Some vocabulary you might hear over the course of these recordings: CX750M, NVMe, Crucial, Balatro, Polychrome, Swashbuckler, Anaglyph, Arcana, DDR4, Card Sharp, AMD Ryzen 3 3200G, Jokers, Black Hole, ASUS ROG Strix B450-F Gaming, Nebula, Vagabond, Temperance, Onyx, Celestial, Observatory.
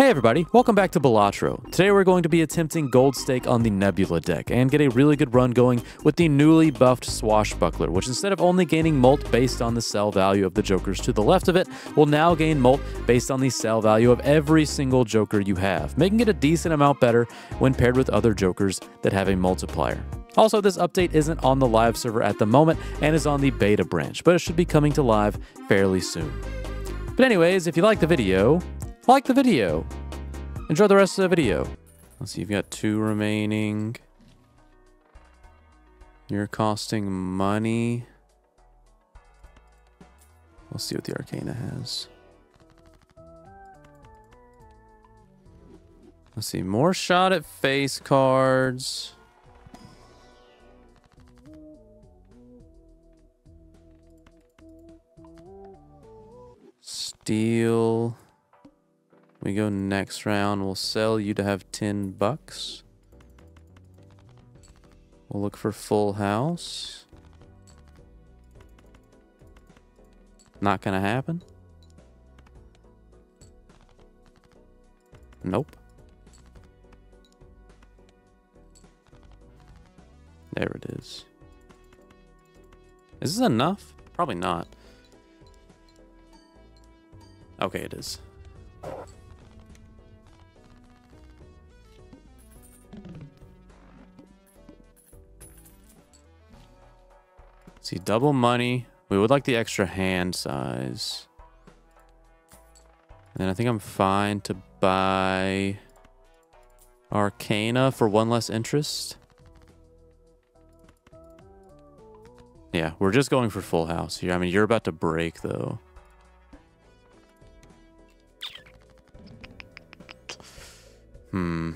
Hey everybody, welcome back to Balatro. Today we're going to be attempting Gold Stake on the Nebula deck and get a really good run going with the newly buffed Swashbuckler, which instead of only gaining Molt based on the sell value of the jokers to the left of it, will now gain Molt based on the sell value of every single joker you have, making it a decent amount better when paired with other jokers that have a multiplier. Also, this update isn't on the live server at the moment and is on the beta branch, but it should be coming to live fairly soon. But anyways, if you like the video, enjoy the rest of the video. Let's see, you've got two remaining. You're costing money. Let's see what the Arcana has. Let's see, more shot at face cards. Steal. We go next round. We'll sell you to have $10. We'll look for full house. Not gonna happen. Nope. There it is. Is this enough? Probably not. Okay, it is. See, double money. We would like the extra hand size. And then I think I'm fine to buy Arcana for one less interest. Yeah, we're just going for full house here. I mean, you're about to break, though. Hmm.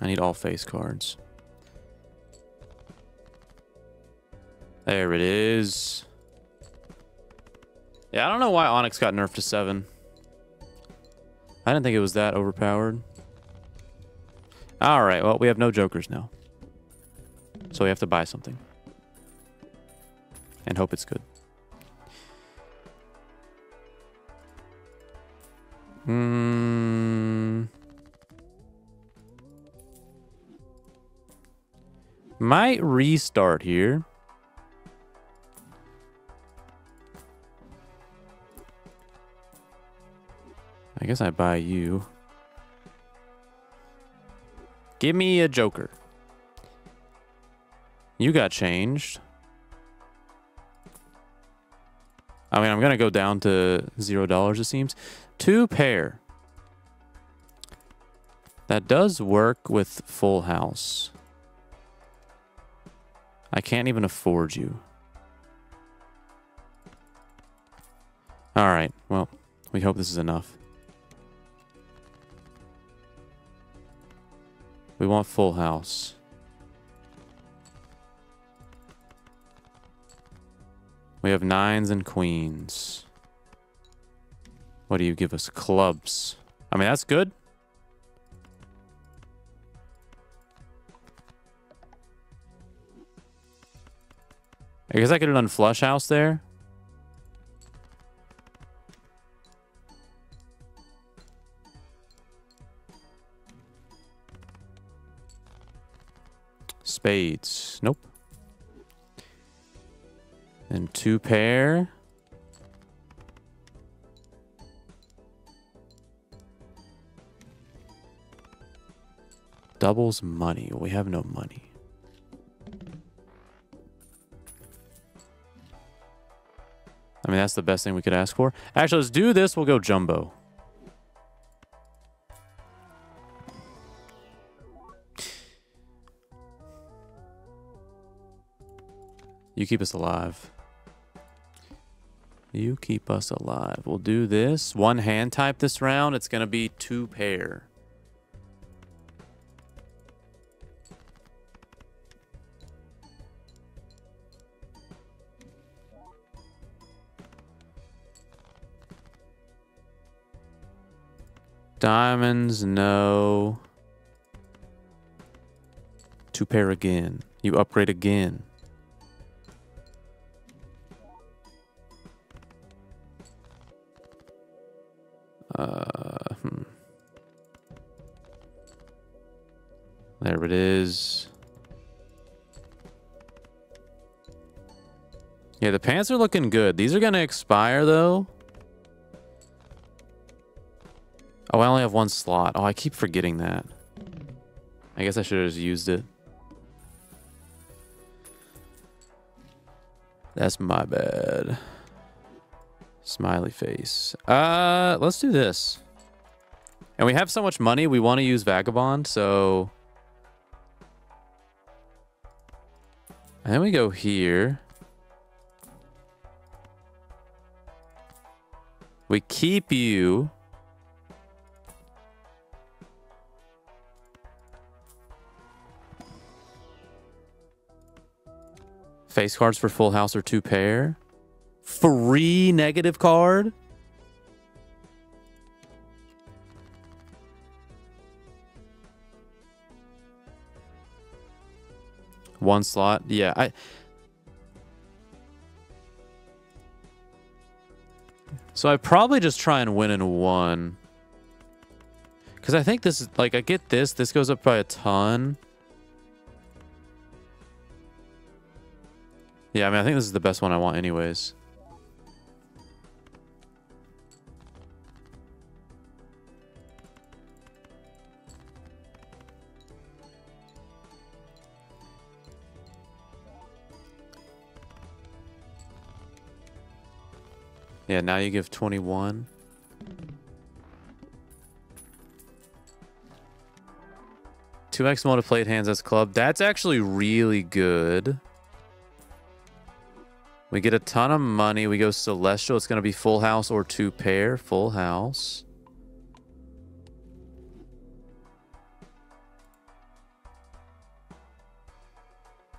I need all face cards. There it is. Yeah, I don't know why Onyx got nerfed to 7. I didn't think it was that overpowered. All right, well, we have no jokers now. So we have to buy something. And hope it's good. Might restart here. I guess I buy you. Give me a joker. You got changed. I mean, I'm going to go down to $0, it seems. Two pair. That does work with full house. I can't even afford you. All right. Well, we hope this is enough. We want full house. We have 9s and queens. What do you give us? Clubs. I mean, that's good. I guess I could have done flush house there. Spades. Nope. And two pair. Doubles money. We have no money. I mean, that's the best thing we could ask for. Actually, let's do this. We'll go jumbo. You keep us alive. You keep us alive. We'll do this. One hand type this round. It's going to be two pair. Diamonds, no. Two pair again. You upgrade again. There it is. Yeah, the pants are looking good. These are going to expire, though. Oh, I only have one slot. Oh, I keep forgetting that. I guess I should have just used it. That's my bad. Smiley face. Let's do this. And we have so much money, we want to use Vagabond, so... And then we go here. We keep you. Face cards for full house or two pair. Free negative card. One slot. Yeah, I... So I probably just try and win in one. Because I think this is... Like, I get this. This goes up by a ton. Yeah, I mean, I think this is the best one I want anyways. Yeah, now you give 21. Two X multi played hands as club. That's actually really good. We get a ton of money. We go Celestial. It's going to be full house or two pair. Full house.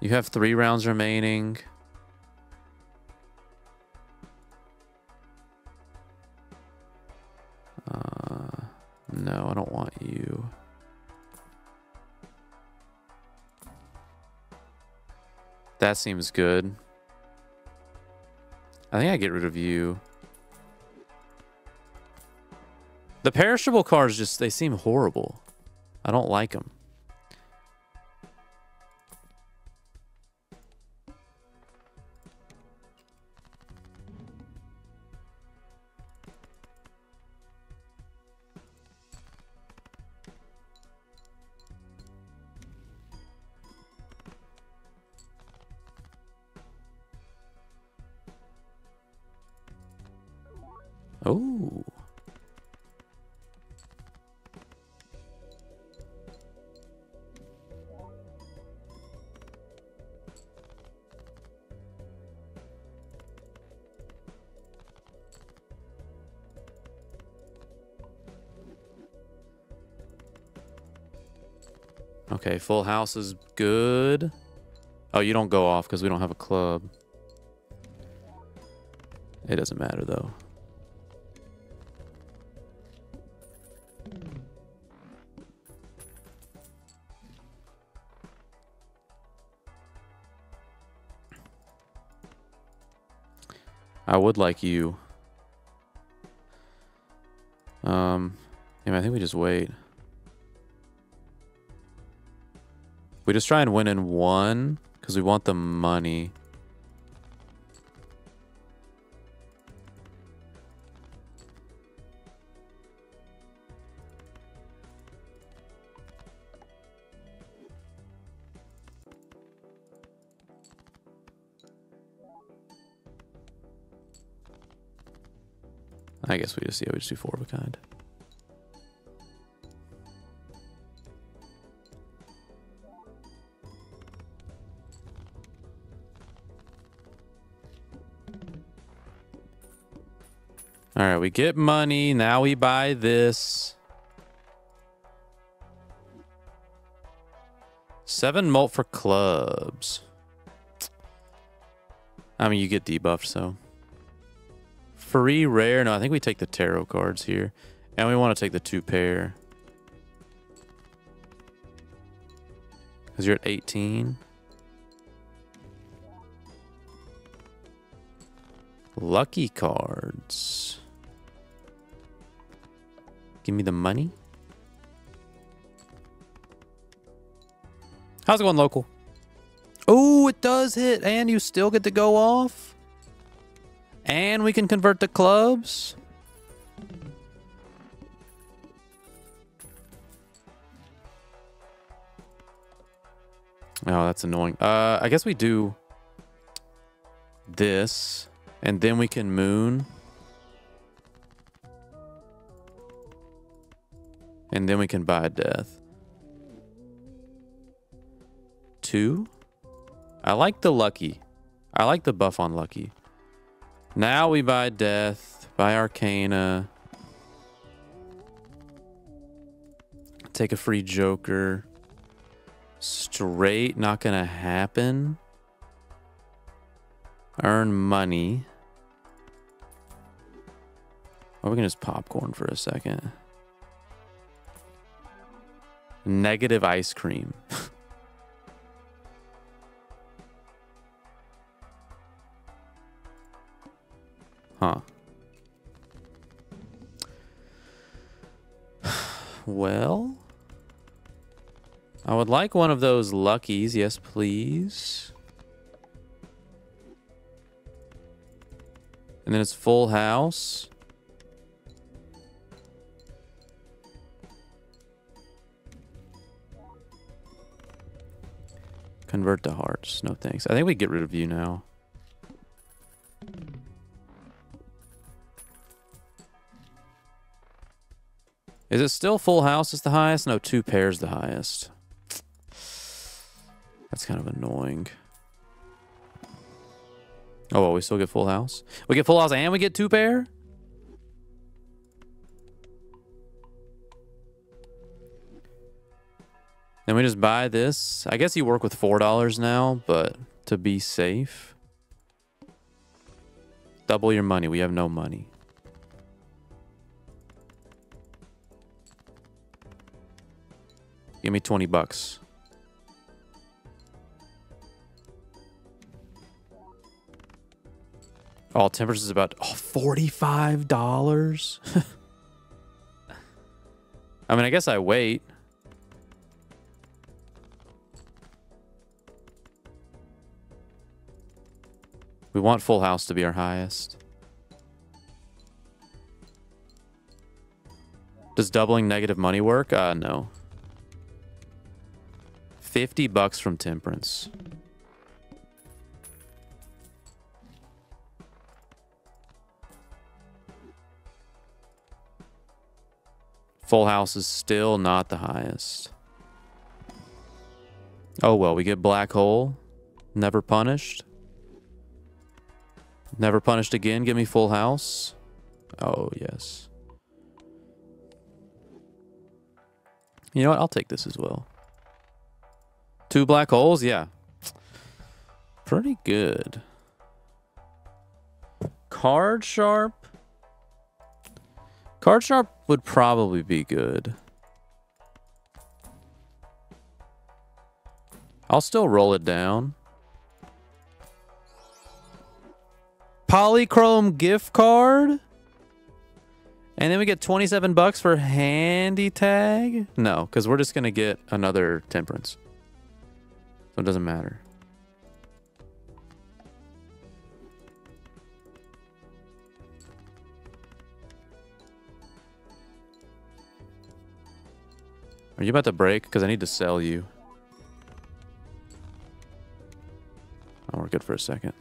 You have 3 rounds remaining. No, I don't want you. That seems good. I think I get rid of you. The perishable cards just, they seem horrible. I don't like them. Oh. Okay, full house is good. Oh, you don't go off because we don't have a club. It doesn't matter, though. I would like you. I mean, I think we just wait. We just try and win in one because we want the money. I guess we just, yeah, we just do 4 of a kind. All right, we get money. Now we buy this. 7 mult for clubs. I mean, you get debuffed, so... Free rare. No, I think we take the tarot cards here. And we want to take the 2 pair. Because you're at 18. Lucky cards. Give me the money. How's it going, local? Oh, it does hit, and you still get to go off. And we can convert the clubs. Oh, that's annoying. I guess we do this, and then we can moon. And then we can buy death. 2. I like the lucky. I like the buff on lucky. Now we buy death, buy Arcana. Take a free joker. Straight, not gonna happen. Earn money. Or we can just popcorn for a second. Negative ice cream. Huh. Well, I would like one of those luckies. Yes, please. And then it's full house. Convert to hearts. No thanks. I think we get rid of you now. Is it still full house is the highest? No, 2 pairs the highest. That's kind of annoying. Oh, well, we still get full house? We get full house and we get 2 pair? Then we just buy this. I guess you work with $4 now, but to be safe. Double your money. We have no money. Give me 20 bucks. Oh, Temperance is about $45. I mean, I guess I wait. We want full house to be our highest. Does doubling negative money work? No. 50 bucks from Temperance. Full house is still not the highest. Oh, well, we get Black Hole. Never punished. Never punished again. Give me full house. Oh, yes. You know what? I'll take this as well. 2 black holes, yeah. Pretty good. Card sharp. Card sharp would probably be good. I'll still roll it down. Polychrome gift card. And then we get 27 bucks for handy tag. No, because we're just going to get another Temperance. So it doesn't matter. Are you about to break? Because I need to sell you. Oh, we're good for a second.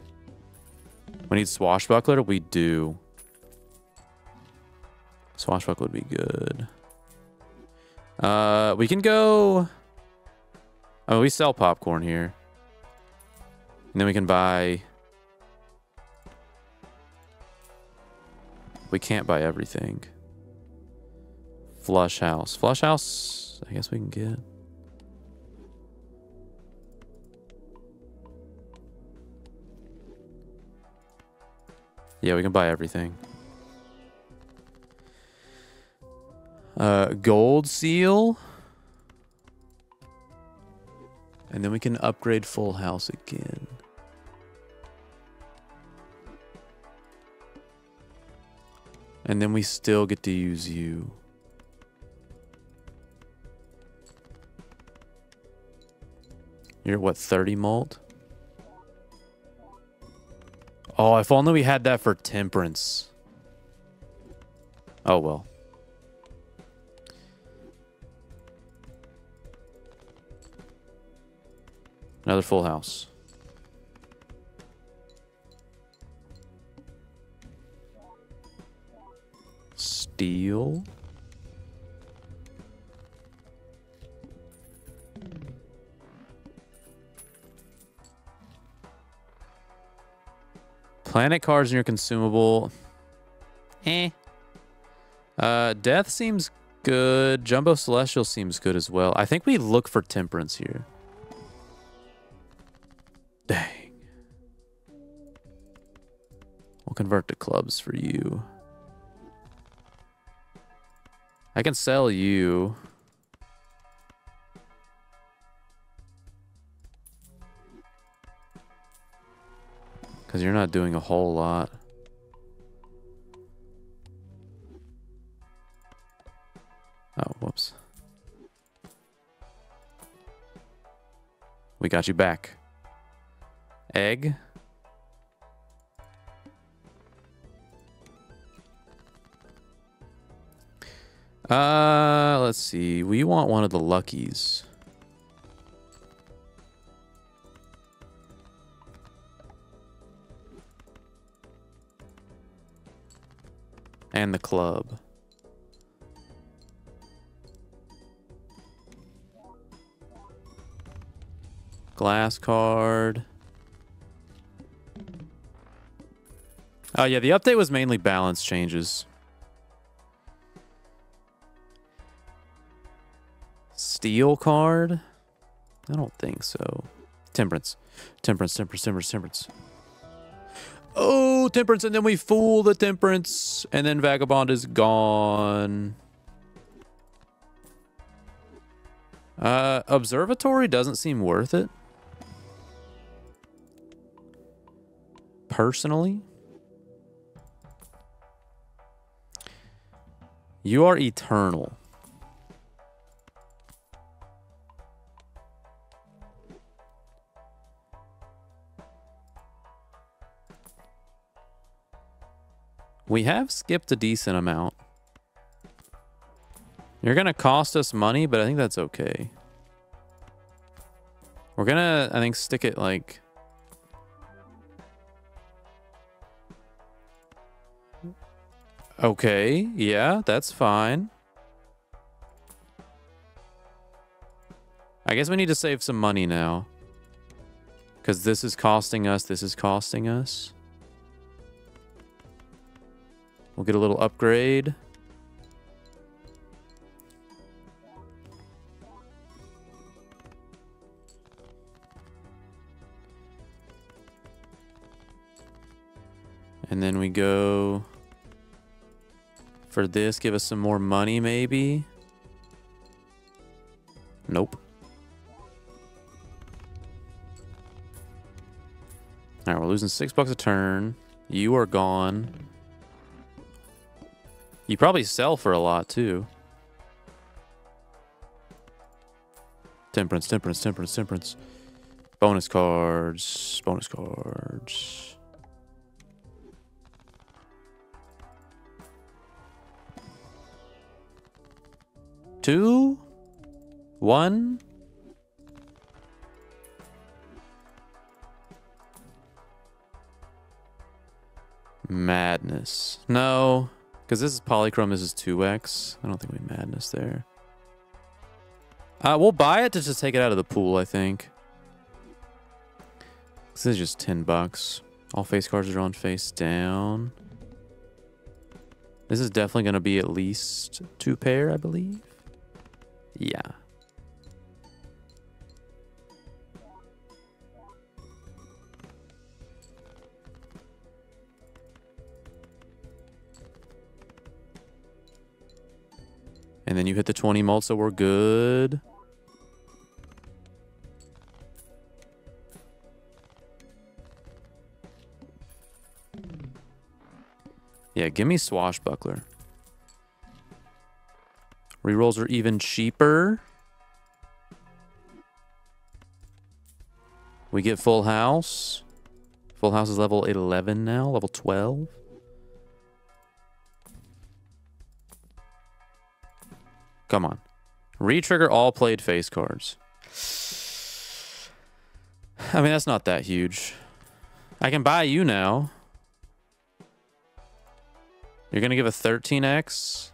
We need Swashbuckler? We do. Swashbuckler would be good. We can go... Oh, we sell popcorn here. And then we can buy... We can't buy everything. Flush house. Flush house, I guess we can get... Yeah, we can buy everything. Gold seal. And then we can upgrade full house again. And then we still get to use you. You're what, 30 malt? Oh, if only we had that for temperance. Oh well. Another full house. Steel. Planet cards in your consumable. Eh. Death seems good. Jumbo Celestial seems good as well. I think we look for temperance here. Dang. We'll convert to clubs for you. I can sell you. Because you're not doing a whole lot. Oh, whoops. We got you back. Egg. Let's see. We want one of the luckies. And the club. Glass card. Oh yeah, the update was mainly balance changes. Steel card? I don't think so. Temperance. Temperance, temperance, temperance, temperance. Oh, temperance, and then we fool the temperance, and then Vagabond is gone. Observatory doesn't seem worth it. Personally. You are eternal. We have skipped a decent amount. You're going to cost us money, but I think that's okay. We're going to, I think, stick it like... Okay, yeah, that's fine. I guess we need to save some money now. Because this is costing us, this is costing us. We'll get a little upgrade. And then we go for this. Give us some more money, maybe. Nope. All right, we're losing $6 a turn. You are gone. You probably sell for a lot, too. Temperance, temperance, temperance, temperance. Bonus cards, bonus cards. Two? One? Madness. No. Because this is Polychrome, this is 2x. I don't think we madness there. We'll buy it to just take it out of the pool, I think. This is just $10. All face cards are on face down. This is definitely going to be at least 2 pair, I believe. Yeah. And then you hit the 20 mult, so we're good. Yeah, give me Swashbuckler. Rerolls are even cheaper. We get Full House. Full House is level 11 now, level 12. Come on. Retrigger all played face cards. I mean, that's not that huge. I can buy you now. You're going to give a 13x?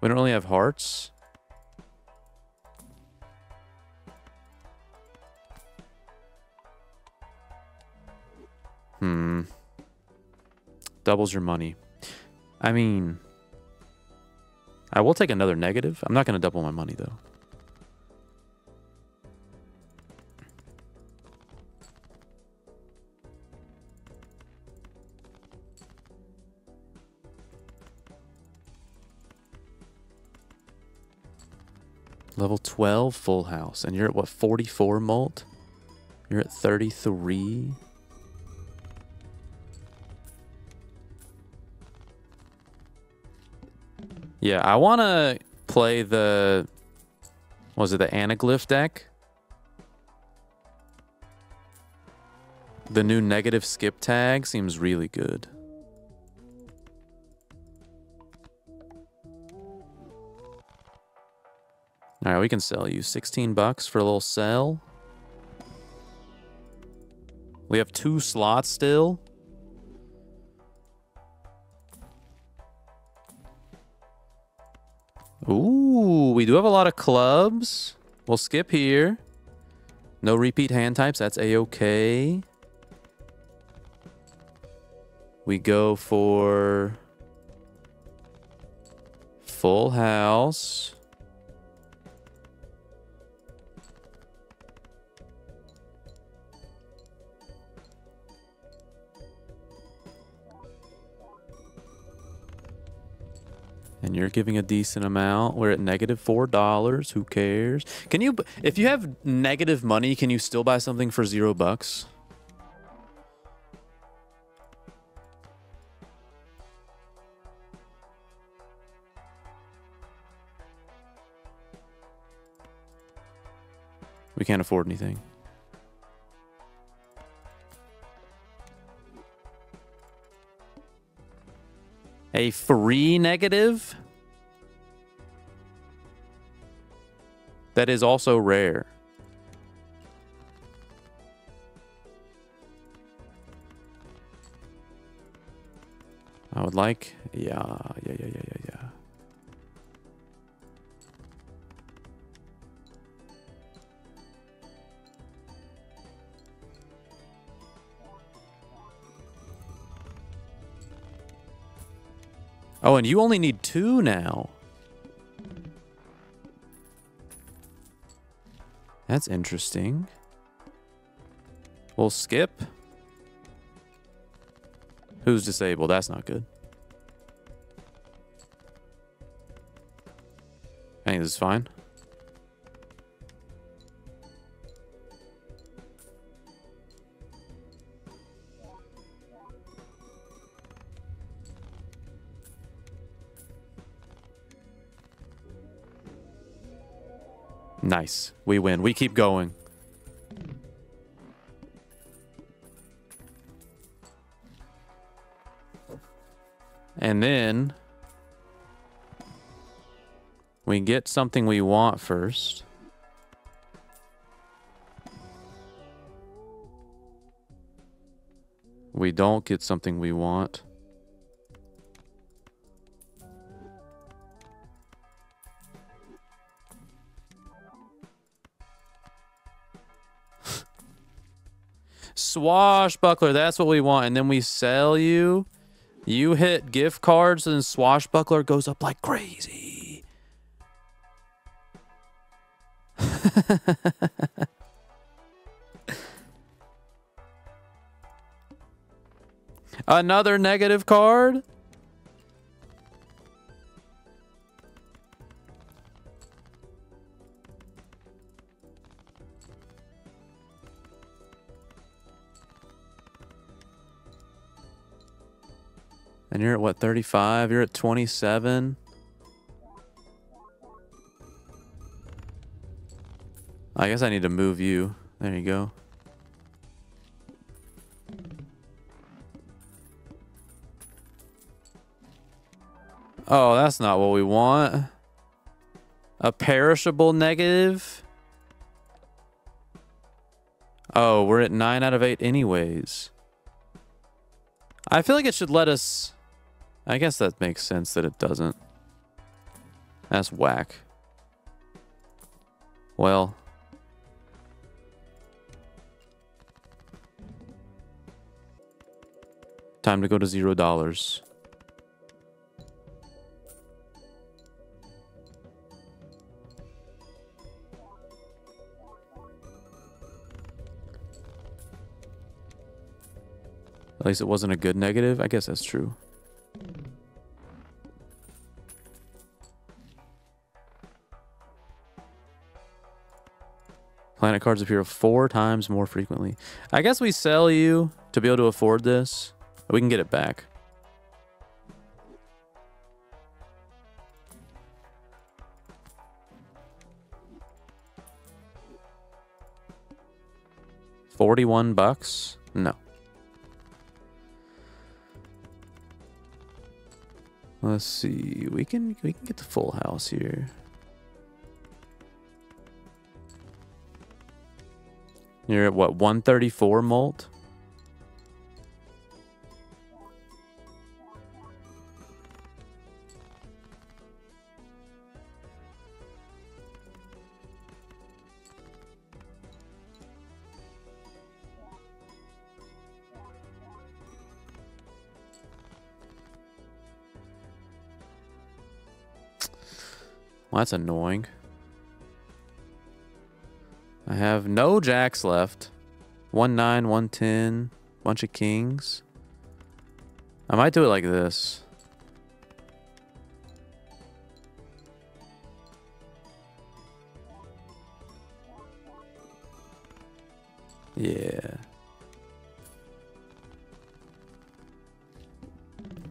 We don't really have hearts. Hmm. Doubles your money. I mean, I will take another negative. I'm not going to double my money, though. Level 12 Full House. And you're at what, 44 molt? You're at 33. Yeah, I want to play the... What was it, the Anaglyph deck? The new negative skip tag seems really good. All right, we can sell you 16 bucks for a little sell. We have 2 slots still. Ooh, we do have a lot of clubs. We'll skip here. No repeat hand types. That's a-okay. We go for Full House. And you're giving a decent amount. We're at negative $4. Who cares? Can you, if you have negative money, can you still buy something for $0? We can't afford anything. A free negative? That is also rare. I would like... Yeah. Oh, and you only need 2 now. That's interesting. We'll skip. Who's disabled? That's not good. I think this is fine. Nice. We win. We keep going. And then we get something we want first. We don't get something we want. Swashbuckler, that's what we want. And then we sell you. You hit gift cards and Swashbuckler goes up like crazy. Another negative card? And you're at what, 35? You're at 27. I guess I need to move you. There you go. Oh, that's not what we want. A perishable negative? Oh, we're at 9 out of 8 anyways. I feel like it should let us... I guess that makes sense that it doesn't. That's whack. Well. Time to go to $0. At least it wasn't a good negative. I guess that's true. Planet cards appear 4 times more frequently. I guess we sell you to be able to afford this. We can get it back. $41? No. Let's see. We can get the full house here. You're at what, 134 molt? Well, that's annoying. I have no jacks left. 1-9, 1-10, bunch of kings. I might do it like this. Yeah.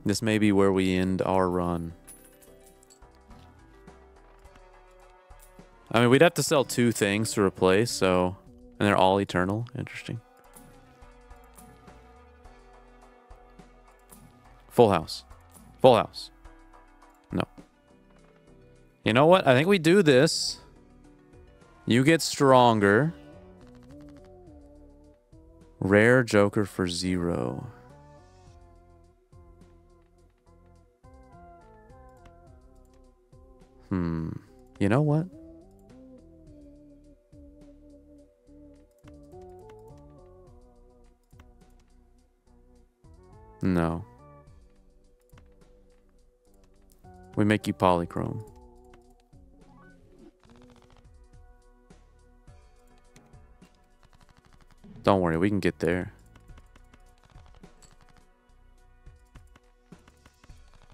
This may be where we end our run. I mean, we'd have to sell 2 things to replace, so... And they're all eternal. Interesting. Full house. Full house. No. You know what? I think we do this. You get stronger. Rare Joker for $0. You know what? No. We make you Polychrome. Don't worry, we can get there.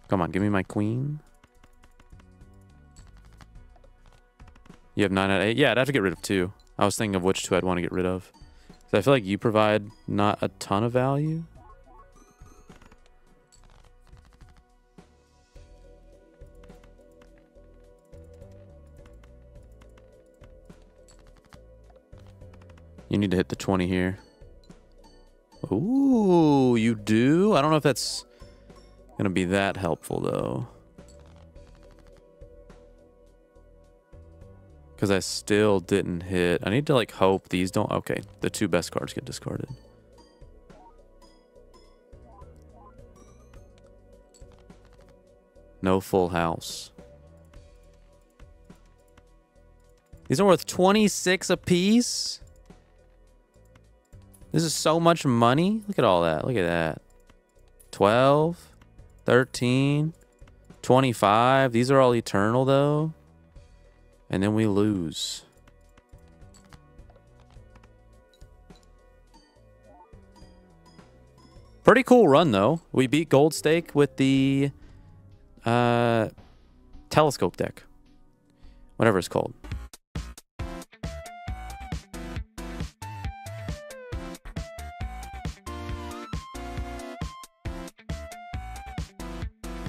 Come on, give me my queen. You have 9 out of 8. Yeah, I'd have to get rid of 2. I was thinking of which 2 I'd want to get rid of. So I feel like you provide not a ton of value. You need to hit the 20 here. Ooh, you do? I don't know if that's going to be that helpful, though. Because I still didn't hit. I need to, like, hope these don't... Okay, the 2 best cards get discarded. No full house. These are worth 26 apiece? This is so much money. Look at all that. Look at that. 12, 13, 25. These are all eternal, though. And then we lose. Pretty cool run, though. We beat Gold Stake with the telescope deck. Whatever it's called.